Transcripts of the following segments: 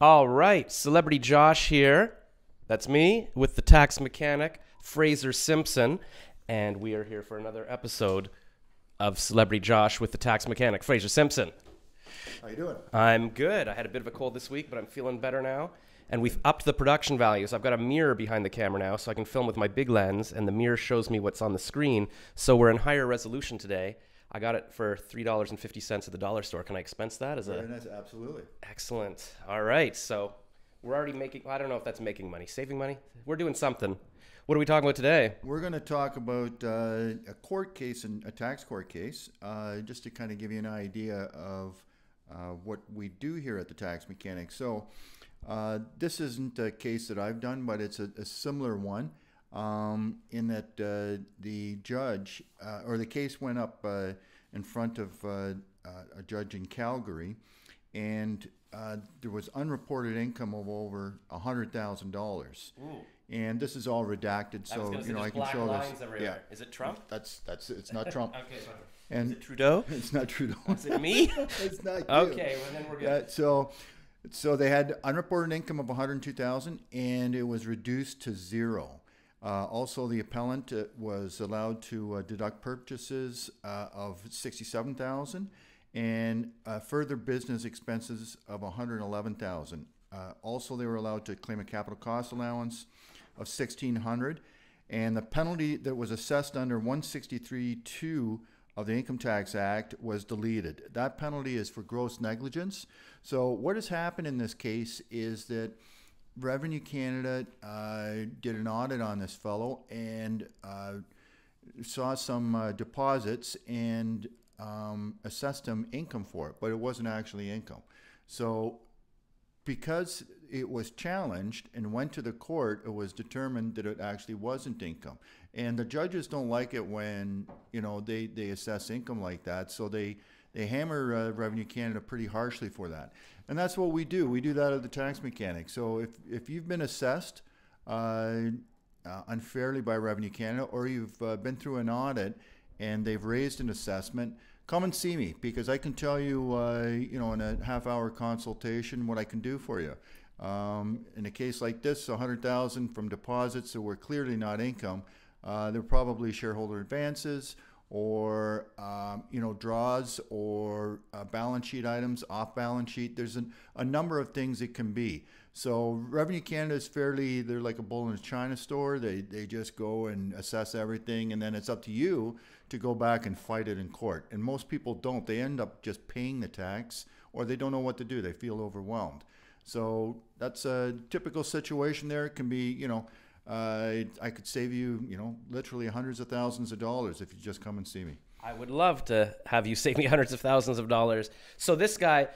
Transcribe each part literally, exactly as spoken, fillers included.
All right, Celebrity Josh here. That's me with the tax mechanic, Fraser Simpson. And we are here for another episode of Celebrity Josh with the tax mechanic, Fraser Simpson. How you doing? I'm good. I had a bit of a cold this week, but I'm feeling better now. And we've upped the production value. So I've got a mirror behind the camera now, so I can film with my big lens, and the mirror shows me what's on the screen. So we're in higher resolution today. I got it for three dollars and fifty cents at the dollar store. Can I expense that? As Very a... nice, absolutely. Excellent. All right, so we're already making, I don't know if that's making money, saving money. We're doing something. What are we talking about today? We're going to talk about uh, a court case, and a tax court case, uh, just to kind of give you an idea of uh, what we do here at the Tax Mechanic. So uh, this isn't a case that I've done, but it's a, a similar one. Um, in that uh, the judge, uh, or the case went up uh, in front of uh, uh, a judge in Calgary, and uh, there was unreported income of over one hundred thousand dollars. And this is all redacted, so you know I can show this. Yeah. Is it Trump? That's that's it's not Trump. Okay. Sorry. And is it Trudeau? It's not Trudeau. Is it me? It's not you. Okay, well then we're good. Uh, so. So they had unreported income of one hundred two thousand dollars, and it was reduced to zero. Uh, also, the appellant uh, was allowed to uh, deduct purchases uh, of sixty-seven thousand dollars and uh, further business expenses of one hundred eleven thousand dollars. Uh, also, they were allowed to claim a capital cost allowance of one thousand six hundred dollars, and the penalty that was assessed under one sixty-three point two of the Income Tax Act was deleted. That penalty is for gross negligence. So what has happened in this case is that Revenue Canada uh, did an audit on this fellow and uh, saw some uh, deposits and um, assessed him income for it, but it wasn't actually income. So because it was challenged and went to the court, it was determined that it actually wasn't income. And the judges don't like it when, you know, they, they assess income like that. So they, they hammer uh, Revenue Canada pretty harshly for that. And that's what we do. We do that at the Tax Mechanic. So if, if you've been assessed uh, uh, unfairly by Revenue Canada, or you've uh, been through an audit and they've raised an assessment, come and see me, because I can tell you, uh, you know, in a half hour consultation what I can do for you. Um, in a case like this, one hundred thousand dollars from deposits that were clearly not income, uh, they're probably shareholder advances or, um, you know, draws or uh, balance sheet items, off balance sheet. There's an, a number of things it can be. So Revenue Canada is fairly, they're like a bull in a china store. They, they just go and assess everything, and then it's up to you to go back and fight it in court. And most people don't. They end up just paying the tax, or they don't know what to do. They feel overwhelmed. So that's a typical situation there. It can be, you know, uh, I could save you, you know, literally hundreds of thousands of dollars if you just come and see me. I would love to have you save me hundreds of thousands of dollars. So this guy,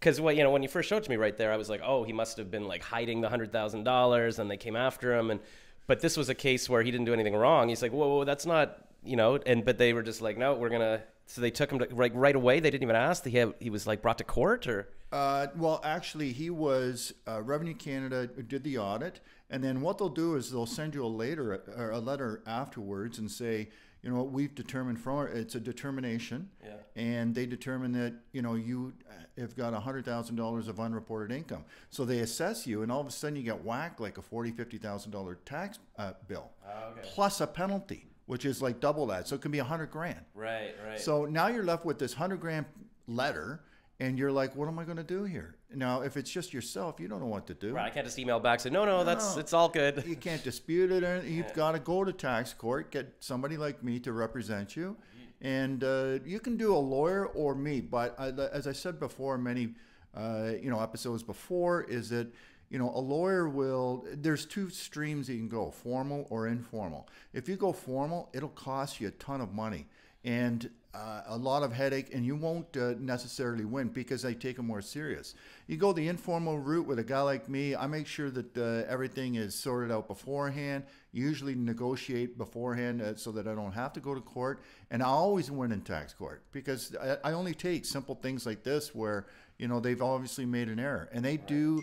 because, well, you know, when you first showed it to me right there, I was like, oh, he must have been like hiding the one hundred thousand dollars and they came after him. And but this was a case where he didn't do anything wrong. He's like, whoa, whoa, that's not, you know, and but they were just like, no, we're going to. So they took him to, like, right away. They didn't even ask. He had, he was like brought to court, or? Uh, well, actually, he was uh, Revenue Canada did the audit, and then what they'll do is they'll send you a later or a letter afterwards and say, you know, we've determined from it's a determination, yeah. And they determine that, you know, you have got one hundred thousand dollars of unreported income. So they assess you, and all of a sudden you get whacked like a forty thousand, fifty thousand dollar tax uh, bill, oh, okay. Plus a penalty, which is like double that. So it can be a hundred grand. Right, right. So now you're left with this hundred grand letter, and you're like, what am I going to do here? Now, if it's just yourself, you don't know what to do. Right, I can't just email back and say, no, no, no, that's, no. It's all good. You can't dispute it. Or you've yeah. got to go to tax court, get somebody like me to represent you. And uh, you can do a lawyer or me. But I, as I said before, many uh, you know, episodes before, is that, you know, a lawyer will, there's two streams you can go, formal or informal. If you go formal, it'll cost you a ton of money and uh, a lot of headache, and you won't uh, necessarily win because they take them more serious. You go the informal route with a guy like me, I make sure that uh, everything is sorted out beforehand, usually negotiate beforehand uh, so that I don't have to go to court, and I always win in tax court because I, I only take simple things like this where, you know, they've obviously made an error, and they do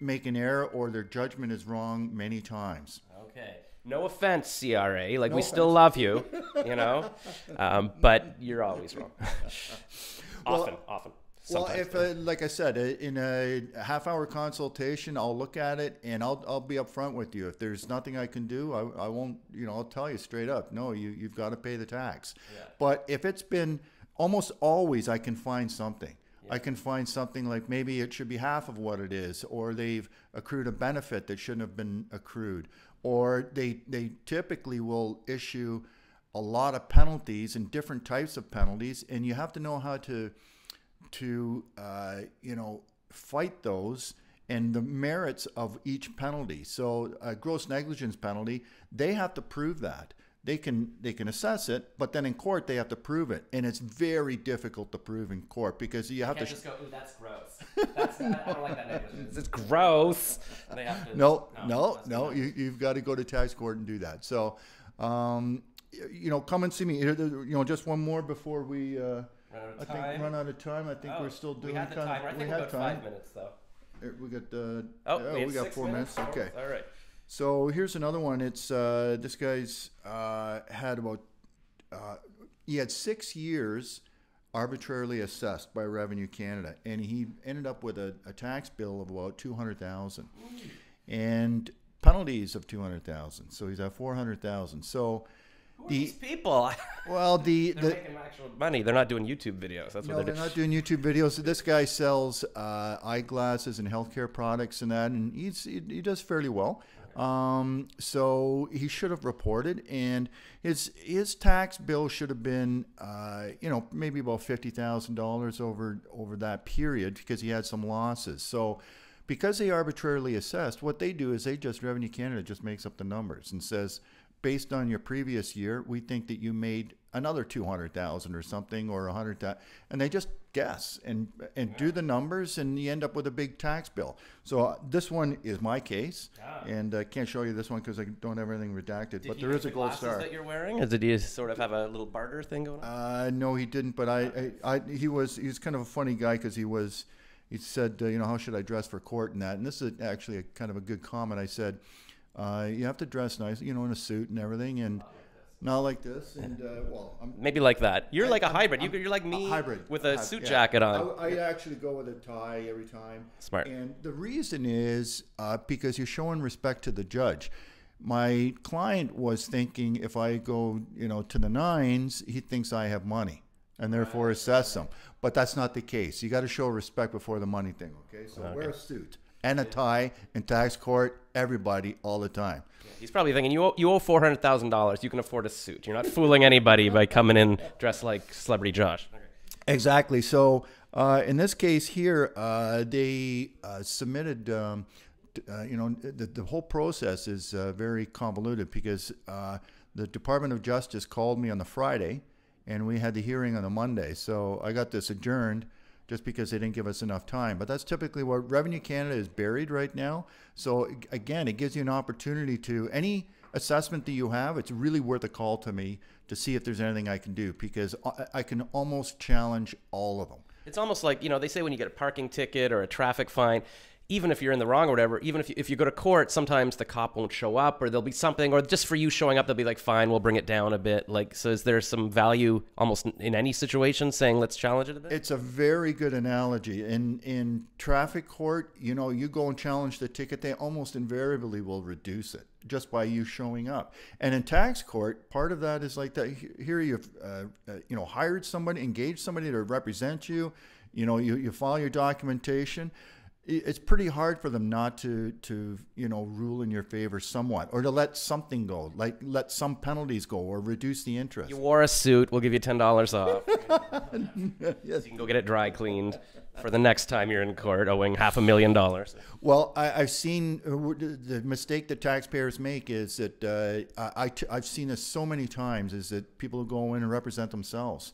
make an error or their judgment is wrong many times. Okay. No offense, C R A. Like, no we offense. Still love you, you know, um, but you're always wrong. often, well, often. Well, if uh, like I said, in a half-hour consultation, I'll look at it and I'll I'll be upfront with you. If there's nothing I can do, I I won't. You know, I'll tell you straight up. No, you you've got to pay the tax. Yeah. But if it's been almost always, I can find something. Yeah. I can find something like maybe it should be half of what it is, or they've accrued a benefit that shouldn't have been accrued, or they they typically will issue a lot of penalties and different types of penalties, and you have to know how to. to uh, you know, fight those and the merits of each penalty. So a gross negligence penalty, they have to prove that. They can they can assess it, but then in court they have to prove it, and it's very difficult to prove in court because you, you have can't to just go, "Ooh, that's gross. That's no. I don't like that negligence. It's gross." They have to, no, no, no. no. You you've got to go to tax court and do that. So, um, you know, come and see me. You know, just one more before we. Uh, I think run out of time. I think oh, we're still doing. We had the time. I think we had time. Five minutes though. We got the. Uh, oh, we, we got four minutes. minutes. Okay. All right. So here's another one. It's uh, this guy's uh, had about. Uh, he had six years arbitrarily assessed by Revenue Canada, and he ended up with a, a tax bill of about two hundred thousand, and penalties of two hundred thousand. So he's at four hundred thousand. So. Who are the, these people? Well, the they're the, making actual money. They're not doing YouTube videos. That's no, what they're, they're doing. not doing YouTube videos. This guy sells uh, eyeglasses and healthcare products and that, and he's, he, he does fairly well. Okay. Um, so he should have reported, and his his tax bill should have been, uh, you know, maybe about fifty thousand dollars over over that period because he had some losses. So. Because they arbitrarily assessed, what they do is they just Revenue Canada just makes up the numbers and says, based on your previous year, we think that you made another two hundred thousand or something, or a hundred thousand, and they just guess and and yeah. do the numbers, and you end up with a big tax bill. So uh, this one is my case, ah. and I can't show you this one because I don't have everything redacted. Did but there is a gold star that you're wearing. Or did he sort of have a little barter thing going on? Uh, no, he didn't. But I, I, I he was he was kind of a funny guy because he was. He said, uh, you know, how should I dress for court and that? And this is actually a kind of a good comment. I said, uh, you have to dress nice, you know, in a suit and everything, and not like this. Not like this and, uh, well, I'm, maybe like that. You're I, like a I'm, hybrid. I'm, you're like me a hybrid, with a hybrid, suit yeah. jacket on. I, I actually go with a tie every time. Smart. And the reason is uh, because you're showing respect to the judge. My client was thinking if I go, you know, to the nines, he thinks I have money. And therefore assess them, but that's not the case. You got to show respect before the money thing. Okay, so okay. wear a suit and a tie in tax court. Everybody, all the time. Yeah, he's probably thinking you owe, you owe four hundred thousand dollars. You can afford a suit. You're not fooling anybody by coming in dressed like Celebrity Josh. Okay. Exactly. So uh, in this case here, uh, they uh, submitted. Um, uh, you know, the, the whole process is uh, very convoluted because uh, the Department of Justice called me on the Friday. And we had the hearing on a Monday. So I got this adjourned just because they didn't give us enough time. But that's typically where Revenue Canada is buried right now. So again, it gives you an opportunity to, any assessment that you have, it's really worth a call to me to see if there's anything I can do because I can almost challenge all of them. It's almost like, you know, they say when you get a parking ticket or a traffic fine, even if you're in the wrong or whatever, even if you, if you go to court, sometimes the cop won't show up or there'll be something, or just for you showing up, they'll be like, fine, we'll bring it down a bit. Like, so is there some value almost in any situation saying, let's challenge it a bit? It's a very good analogy. In, in traffic court, you know, you go and challenge the ticket, they almost invariably will reduce it just by you showing up. And in tax court, part of that is like that. Here you've, uh, you know, hired somebody, engaged somebody to represent you, you know, you, you file your documentation. It's pretty hard for them not to, to, you know, rule in your favor somewhat, or to let something go, like let some penalties go or reduce the interest. You wore a suit, we'll give you ten dollars off. Yes. So you can go get it dry cleaned for the next time you're in court owing half a million dollars. Well, I, I've seen the mistake that taxpayers make is that uh, I, I've seen this so many times is that people go in and represent themselves.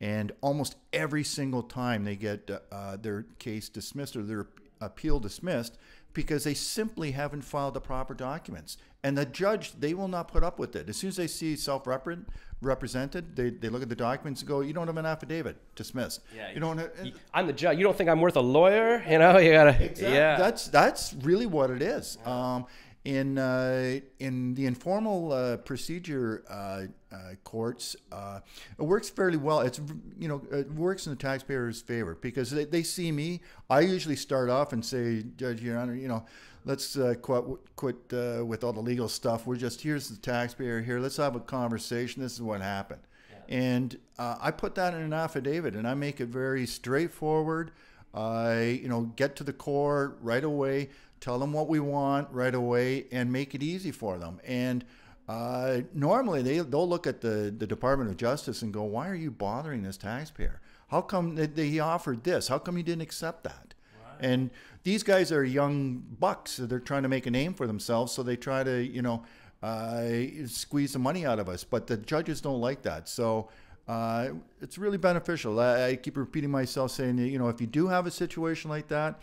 And almost every single time they get uh, their case dismissed or their appeal dismissed because they simply haven't filed the proper documents. And the judge, they will not put up with it. As soon as they see self-represented, they, they look at the documents and go, you don't have an affidavit, dismissed. Yeah, you, you don't have, I'm the judge. You don't think I'm worth a lawyer? You know, you gotta, exactly. yeah. That's, that's really what it is. Yeah. Um, In uh, in the informal uh, procedure uh, uh, courts, uh, it works fairly well. It's you know it works in the taxpayer's favor because they, they see me. I usually start off and say, Judge, Your Honor, you know, let's uh, quit quit uh, with all the legal stuff. We're just here's the taxpayer here. Let's have a conversation. This is what happened, yeah. and uh, I put that in an affidavit, and I make it very straightforward. I, you know, get to the core right away, tell them what we want right away, and make it easy for them. And uh, normally they, they'll look at the, the Department of Justice and go, why are you bothering this taxpayer? How come that he offered this? How come he didn't accept that? Wow. And these guys are young bucks. So they're trying to make a name for themselves, so they try to, you know, uh, squeeze the money out of us. But the judges don't like that. So Uh, it's really beneficial. I, I keep repeating myself saying, you know, if you do have a situation like that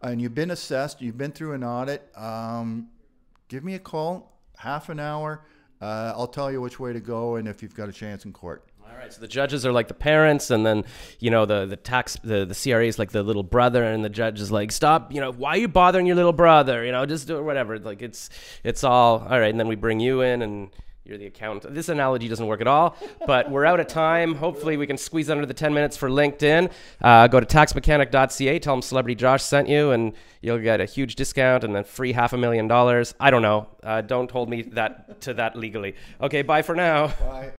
and you've been assessed, you've been through an audit, um, give me a call, half an hour. Uh, I'll tell you which way to go and if you've got a chance in court. All right, so the judges are like the parents, and then, you know, the, the tax, the, the C R A is like the little brother, and the judge is like, stop, you know, why are you bothering your little brother? You know, just do whatever. Like it's, it's all, all right. And then we bring you in and you're the accountant. This analogy doesn't work at all, but we're out of time. Hopefully we can squeeze under the ten minutes for LinkedIn. Uh, go to tax mechanic dot C A, tell them Celebrity Josh sent you, and you'll get a huge discount and then free half a million dollars. I don't know. Uh, don't hold me that to that legally. Okay, bye for now. Bye.